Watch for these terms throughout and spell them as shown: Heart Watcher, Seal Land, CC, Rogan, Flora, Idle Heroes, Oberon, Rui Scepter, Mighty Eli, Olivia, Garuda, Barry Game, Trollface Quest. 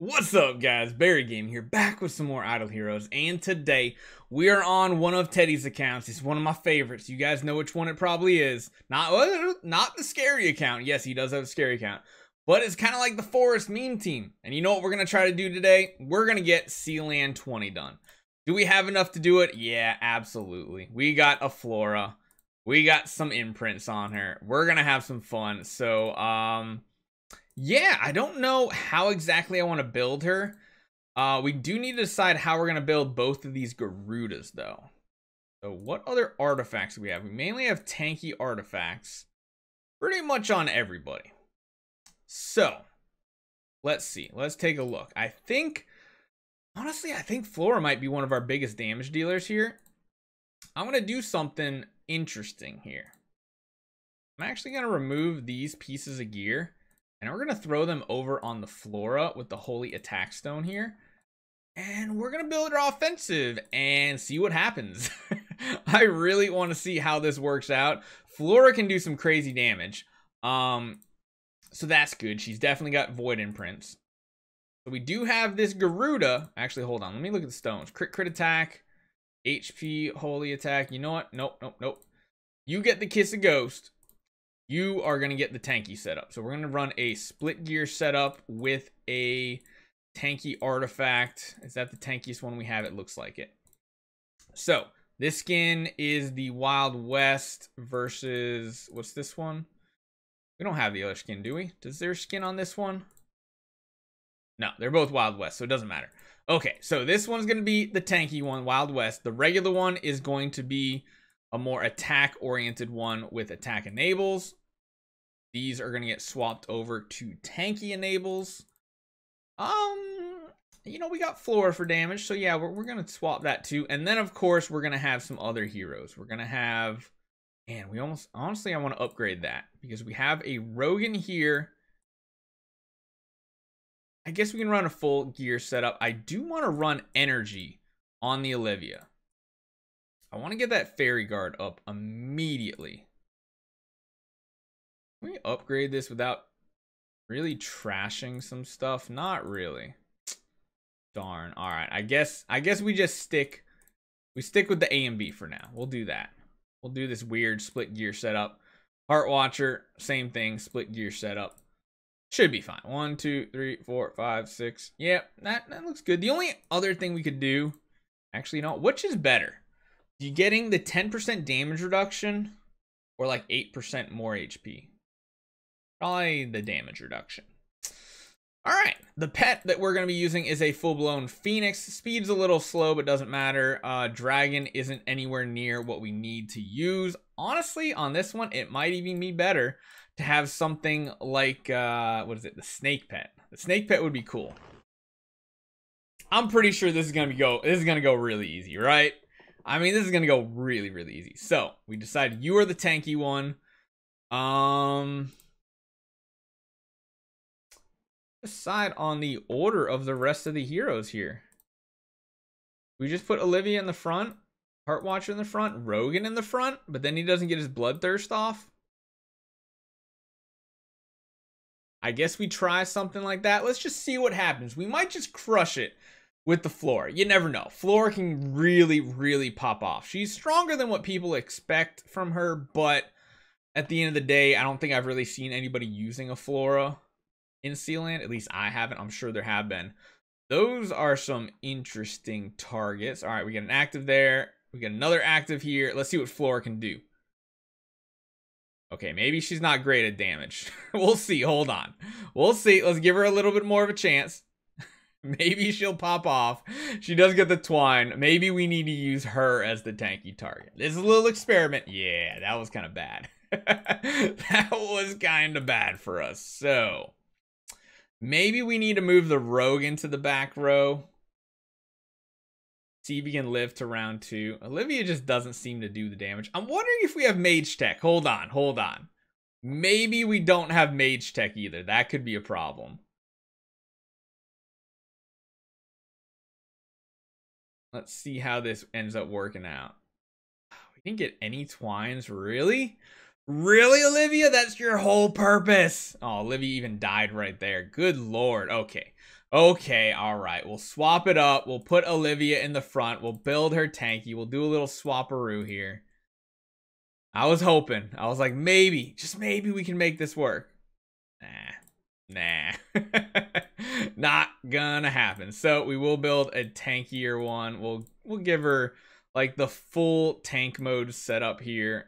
What's up, guys? Barry Game here, back with some more Idle Heroes, and today we are on one of Teddy's accounts. It's one of my favorites. You guys know which one it probably is. Not the scary account. Yes, he does have a scary account, but it's kind of like the forest meme team. And you know what we're gonna try to do today? We're gonna get Seal Land 20 done. Do we have enough to do it? Yeah, absolutely. We got a Flora. We got some imprints on her. We're gonna have some fun. So, yeah, I don't know how exactly I want to build her. We do need to decide how we're going to build both of these Garudas, though. So what other artifacts do we have? We mainly have tanky artifacts pretty much on everybody. So let's see. Let's take a look. I think, honestly, I think Flora might be one of our biggest damage dealers here. I'm going to do something interesting here. I'm actually going to remove these pieces of gear. And we're going to throw them over on the Flora with the Holy Attack Stone here. And we're going to build her offensive and see what happens. I really want to see how this works out. Flora can do some crazy damage. So that's good. She's definitely got Void Imprints. But we do have this Garuda. Actually, hold on. Let me look at the stones. Crit attack. HP, Holy Attack. You know what? Nope. You get the Kiss of Ghost. You are going to get the tanky setup. So we're going to run a split gear setup with a tanky artifact. Is that the tankiest one we have? It looks like it. So this skin is the Wild West versus, what's this one? We don't have the other skin, do we? Does there skin on this one? No, they're both Wild West, so it doesn't matter. Okay, so this one's going to be the tanky one, Wild West. The regular one is going to be a more attack-oriented one with attack enables. These are going to get swapped over to tanky enables. You know, we got Flora for damage. So yeah, we're going to swap that too. And then of course, we're going to have some other heroes. We're going to have, and we almost, honestly, I want to upgrade that because we have a Rogan here. I guess we can run a full gear setup. I do want to run energy on the Olivia. I want to get that fairy guard up immediately. Can we upgrade this without really trashing some stuff? Not really. Darn. All right. I guess we just stick with the A and B for now. We'll do that. We'll do this weird split gear setup. Heart Watcher, same thing, split gear setup. Should be fine. 1, 2, 3, 4, 5, 6. Yep, yeah, that looks good. The only other thing we could do, actually, no, which is better? You getting the 10% damage reduction or like 8% more HP? Probably the damage reduction. All right, the pet that we're going to be using is a full-blown Phoenix. Speed's a little slow, but doesn't matter. Dragon isn't anywhere near what we need to use. Honestly, on this one, it might even be better to have something like, what is it? The snake pet. The snake pet would be cool. I'm pretty sure this is going to go really easy, right? I mean, this is going to go really, really easy. So we decided you are the tanky one. Decide on the order of the rest of the heroes here. We just put Olivia in the front, Heart Watcher in the front, Rogan in the front, but then he doesn't get his bloodthirst off. I guess we try something like that. Let's just see what happens. We might just crush it with the Flora. You never know. Flora can really, really pop off. She's stronger than what people expect from her, but at the end of the day, I don't think I've really seen anybody using a Flora in Seal Land. At least I haven't. I'm sure there have been. Those are some interesting targets. All right, we get an active there. We get another active here. Let's see what Flora can do. Okay, maybe she's not great at damage. We'll see. Hold on. We'll see. Let's give her a little bit more of a chance. Maybe she'll pop off. She does get the twine. Maybe we need to use her as the tanky target. This is a little experiment. Yeah, that was kind of bad. That was kind of bad for us. So maybe we need to move the Rogue into the back row. See if we can live to round two. Olivia just doesn't seem to do the damage. I'm wondering if we have Mage Tech. Hold on. Maybe we don't have Mage Tech either. That could be a problem. Let's see how this ends up working out. We didn't get any twines, really? Really, Olivia? That's your whole purpose. Oh, Olivia even died right there. Good Lord. Okay. Okay, all right. We'll swap it up. We'll put Olivia in the front. We'll build her tanky. We'll do a little swapperoo here. I was hoping. I was like, maybe, just maybe we can make this work. Nah. Not gonna happen. So we will build a tankier one. We'll give her like the full tank mode setup here.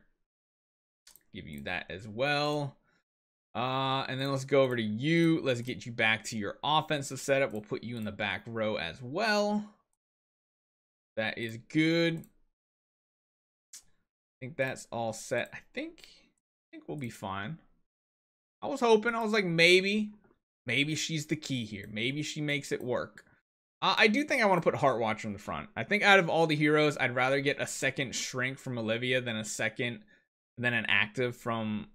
Give you that as well. And then let's go over to you. Let's get you back to your offensive setup. We'll put you in the back row as well. That is good. I think that's all set. I think we'll be fine. I was hoping. I was like, maybe she's the key here. Maybe she makes it work. I do think I want to put Heart Watcher in the front. I think out of all the heroes, I'd rather get a second shrink from Olivia than a second, than an active from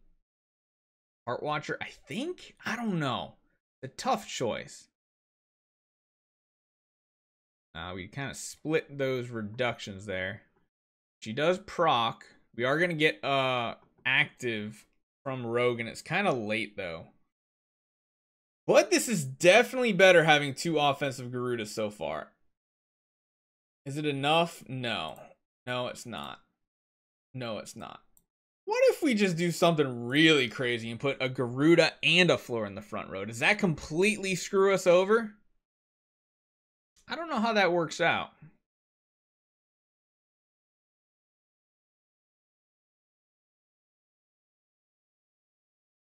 Heart Watcher. I think? I don't know. It's a tough choice. We kind of split those reductions there. She does proc. We are going to get active from Rogan. It's kind of late, though. But this is definitely better having two offensive Garudas so far. Is it enough? No. No, it's not. No, it's not. What if we just do something really crazy and put a Garuda and a Flora in the front row? Does that completely screw us over? I don't know how that works out.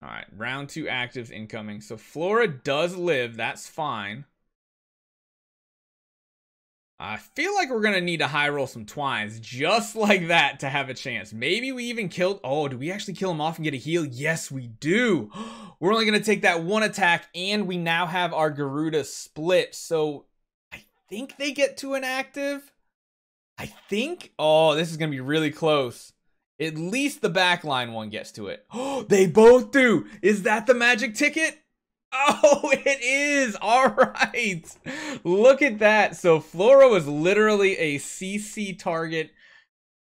All right, round two actives incoming. So Flora does live. That's fine. I feel like we're going to need to high roll some twines just like that to have a chance. Maybe we even killed... Oh, do we actually kill him off and get a heal? Yes, we do. We're only going to take that one attack, and we now have our Garuda split. So I think they get to an active. I think... Oh, this is going to be really close. At least the backline one gets to it. Oh, they both do. Is that the magic ticket? Oh, it is. All right. Look at that. So Flora was literally a CC target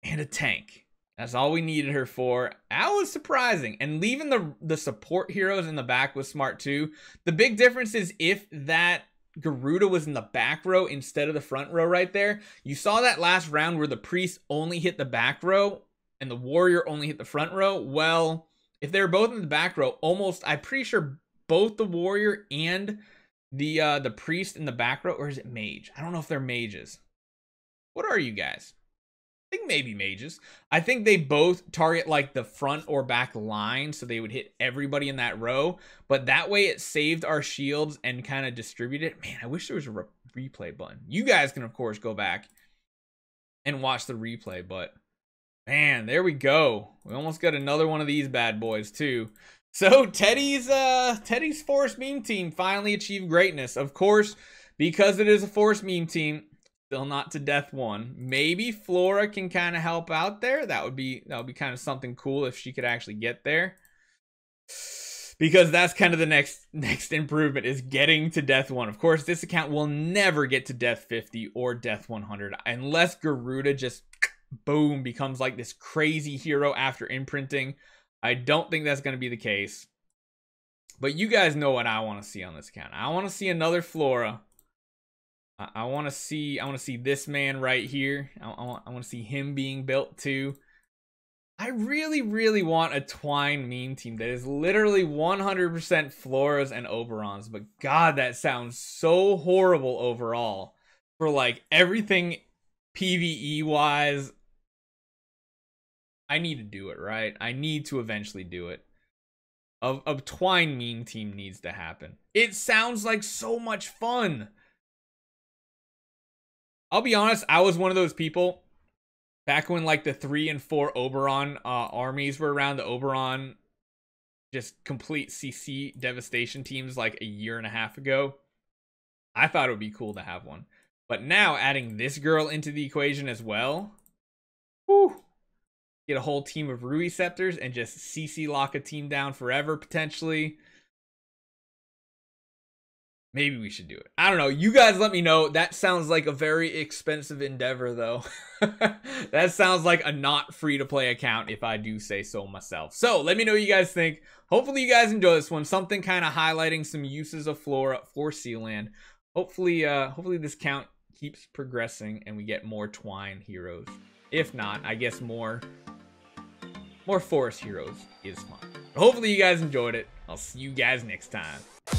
and a tank. That's all we needed her for. That was surprising. And leaving the support heroes in the back was smart too. The big difference is if that Garuda was in the back row instead of the front row right there. You saw that last round where the priest only hit the back row and the warrior only hit the front row. Well, if they were both in the back row, almost, I'm pretty sure both the warrior and the priest in the back row, or is it mage? I don't know if they're mages. What are you guys? I think maybe mages. I think they both target like the front or back line, so they would hit everybody in that row. But that way it saved our shields and kind of distributed it. Man, I wish there was a replay button. You guys can, of course, go back and watch the replay, but man, there we go. We almost got another one of these bad boys, too. So Teddy's Forest Meme Team finally achieved greatness. Of course, because it is a Forest Meme Team, still not to death one. Maybe Flora can kind of help out there. That would be kind of something cool if she could actually get there. Because that's kind of the next improvement is getting to death one. Of course, this account will never get to death 50 or death 100 unless Garuda just boom becomes like this crazy hero after imprinting. I don't think that's going to be the case. But you guys know what I want to see on this account. I want to see another Flora. I want to see this man right here. I want to see him being built too. I really, really want a Twine meme team that is literally 100% Floras and Oberons. But God, that sounds so horrible overall for like everything PvE wise. I need to do it, right? I need to eventually do it. A Twine meme team needs to happen. It sounds like so much fun. I'll be honest, I was one of those people back when like the 3 and 4 Oberon armies were around. The Oberon just complete CC devastation teams like a year and a half ago. I thought it would be cool to have one. But now adding this girl into the equation as well. Whew. Get a whole team of Rui Scepters and just CC lock a team down forever, potentially. Maybe we should do it. I don't know. You guys let me know. That sounds like a very expensive endeavor, though. That sounds like a not free-to-play account, if I do say so myself. So let me know what you guys think. Hopefully you guys enjoy this one. Something kind of highlighting some uses of Flora for Seal Land. Hopefully, hopefully this count keeps progressing and we get more Twine heroes. If not, I guess more Forest heroes is fine. But hopefully you guys enjoyed it. I'll see you guys next time.